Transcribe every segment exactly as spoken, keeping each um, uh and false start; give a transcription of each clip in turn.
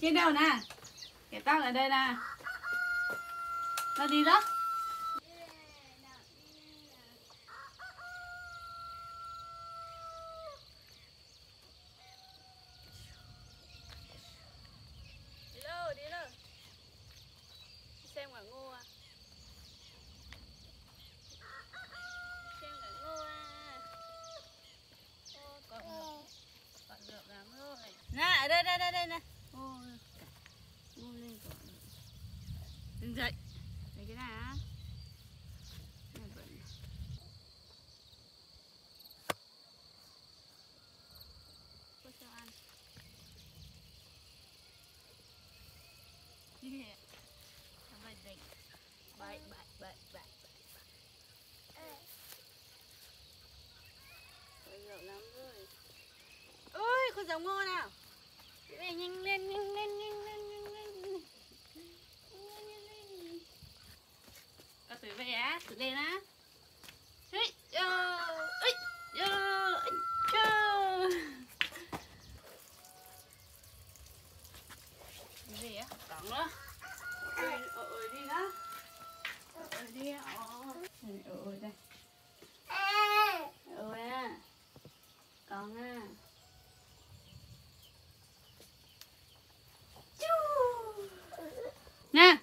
Trên đầu nè, cái tóc ở đây nè. Nó đi đó. Nè, đây đây đây đây nè. Ô. Ngô lên cỏ. Đứng dậy. Lấy cái này á. Cô cho ăn. Bậy bậy bậy bậy bậy. Ôi giỏi lắm rồi. Ôi, con giống ngô nào. Nhanh lên, nhanh lên, nhanh lên, nhanh lên. Con tụi về á, tụi lên á. Ê, ơ, ê, ơ, ê, ơ. Về á, cắn đó. Ôi, ôi đi đó. Ôi đi, ôi. Ôi đây. Ôi á. Cắn á. Nè.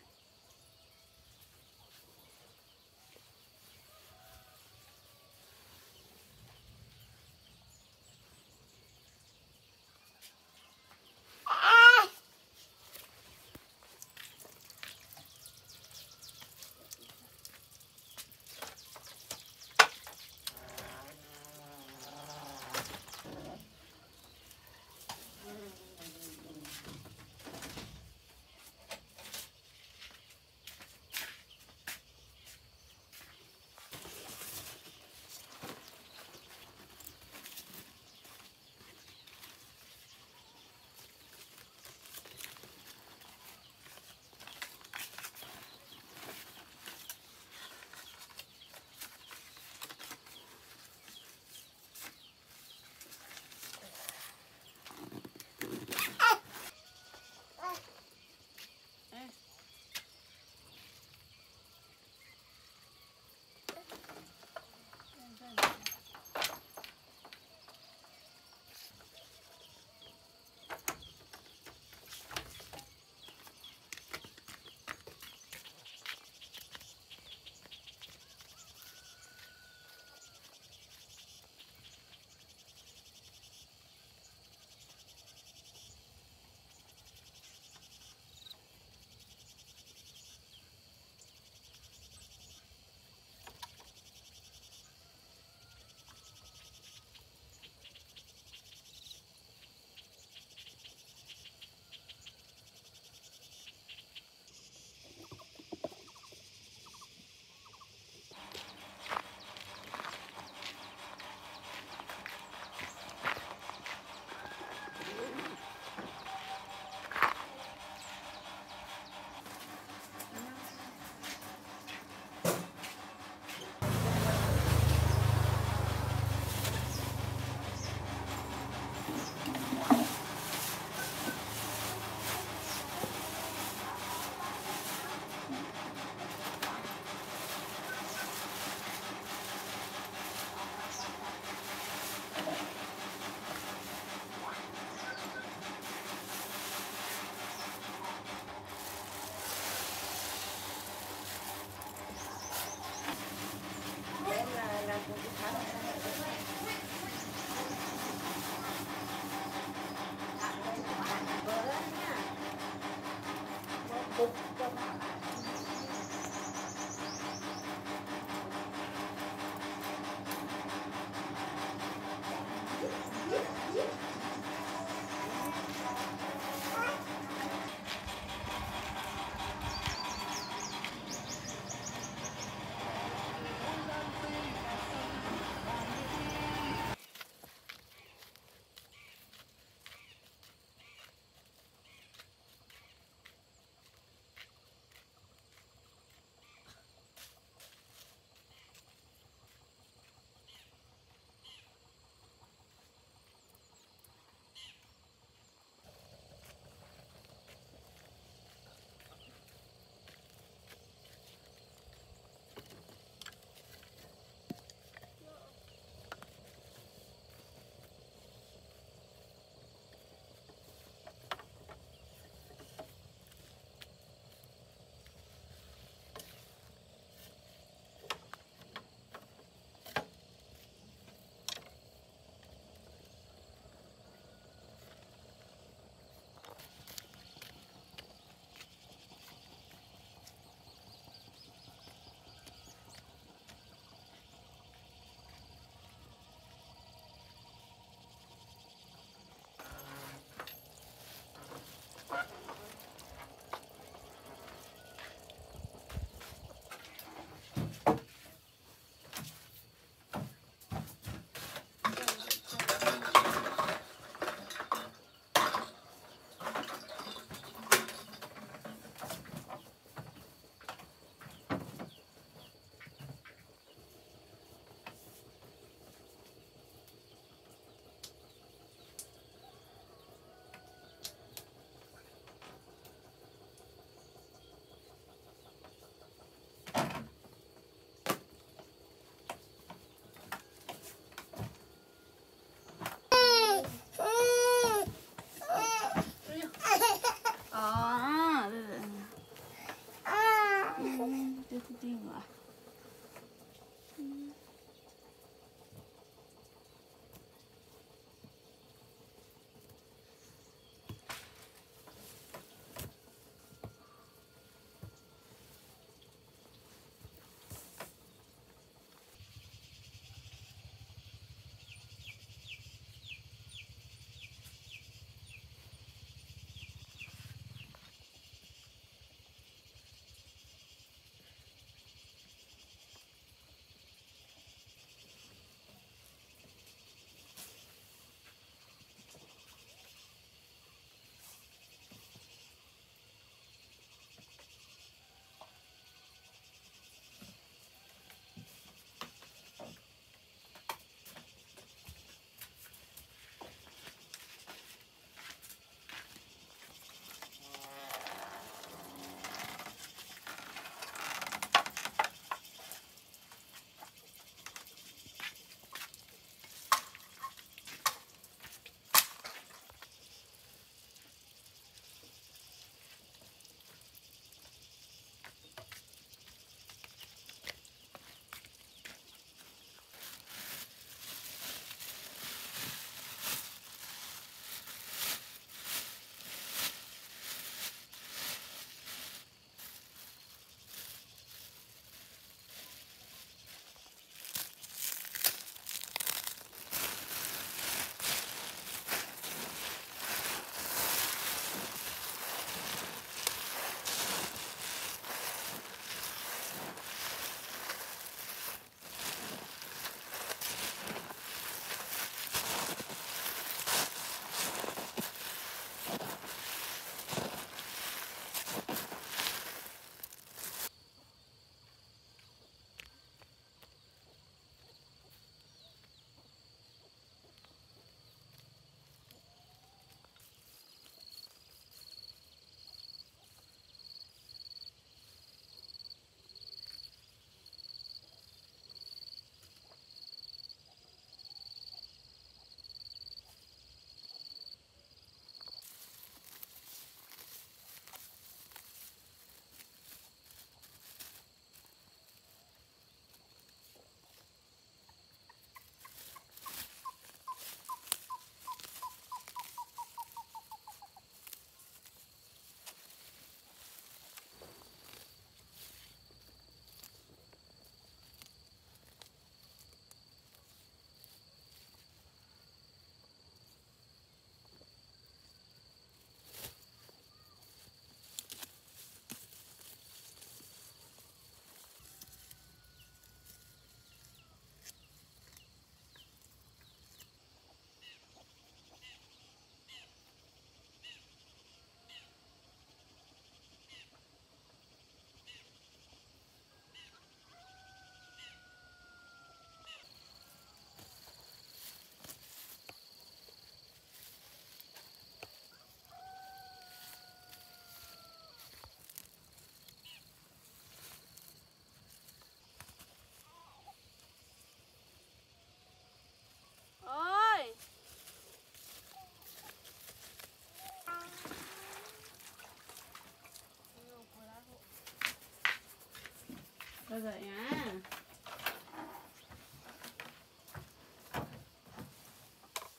Thôi rồi á.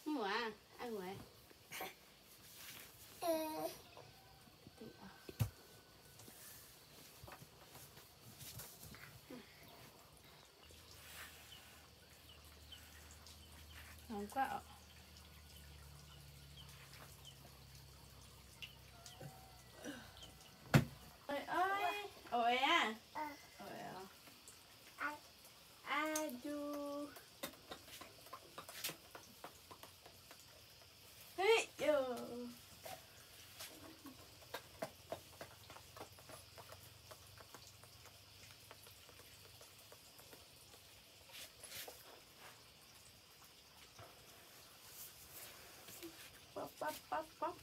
Không à, ai vậy? Nóng quá ạ. Ôi ơi, ôi à. Pop, pop, pop.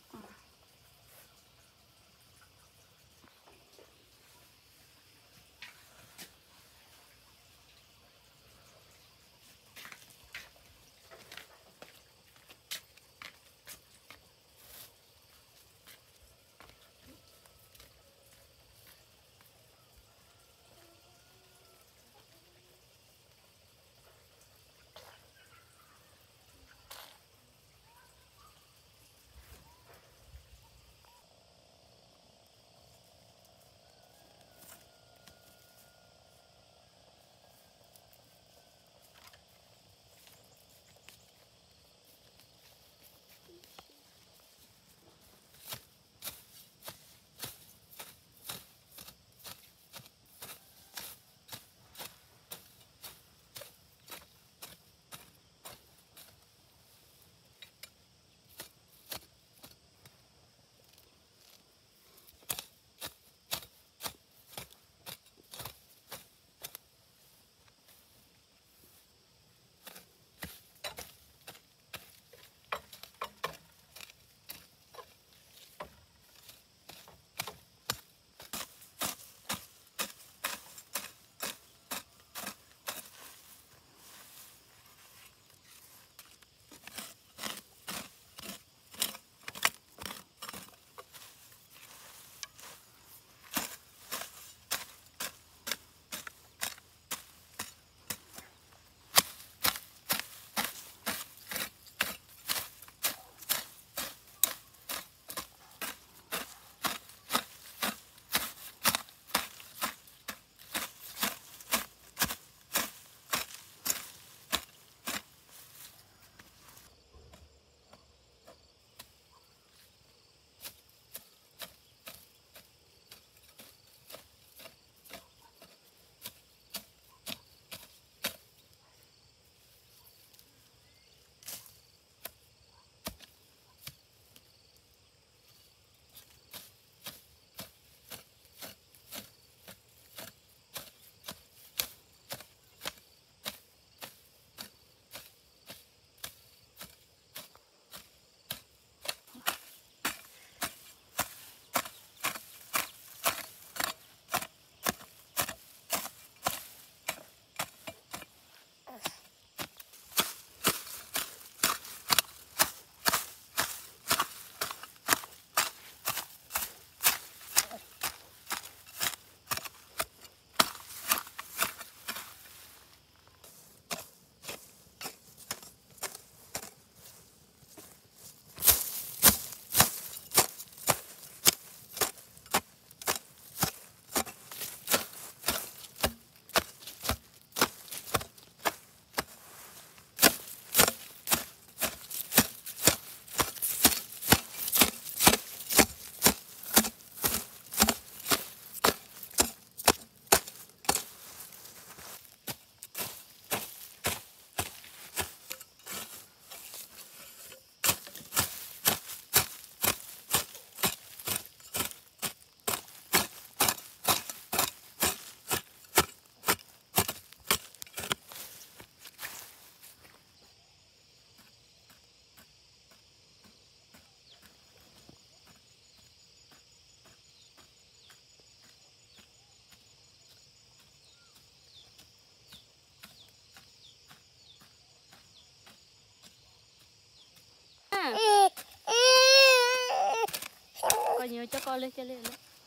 Cho con lên cho lên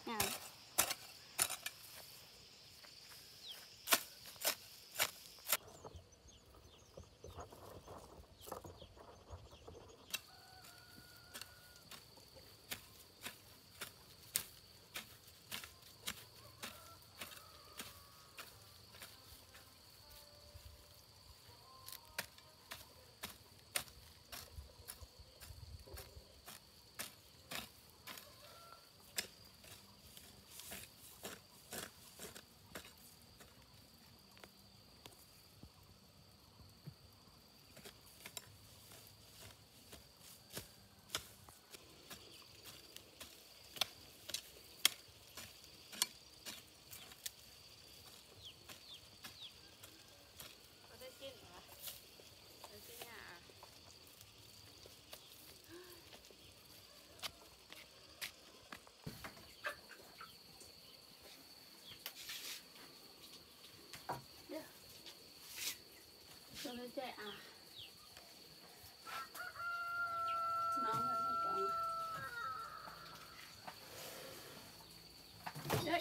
nha. chạy à nóng rồi không còn đấy đây nhá.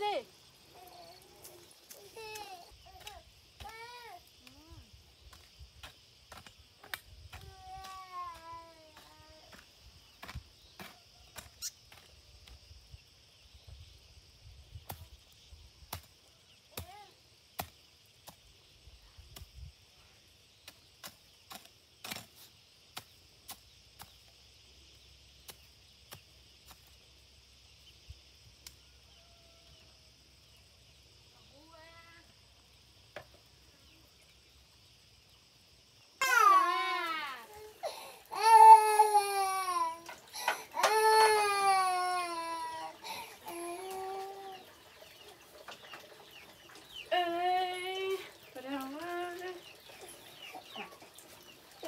chơi gì?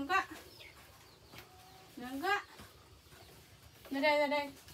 nướng quá, nướng quá. Ra đây, ra đây.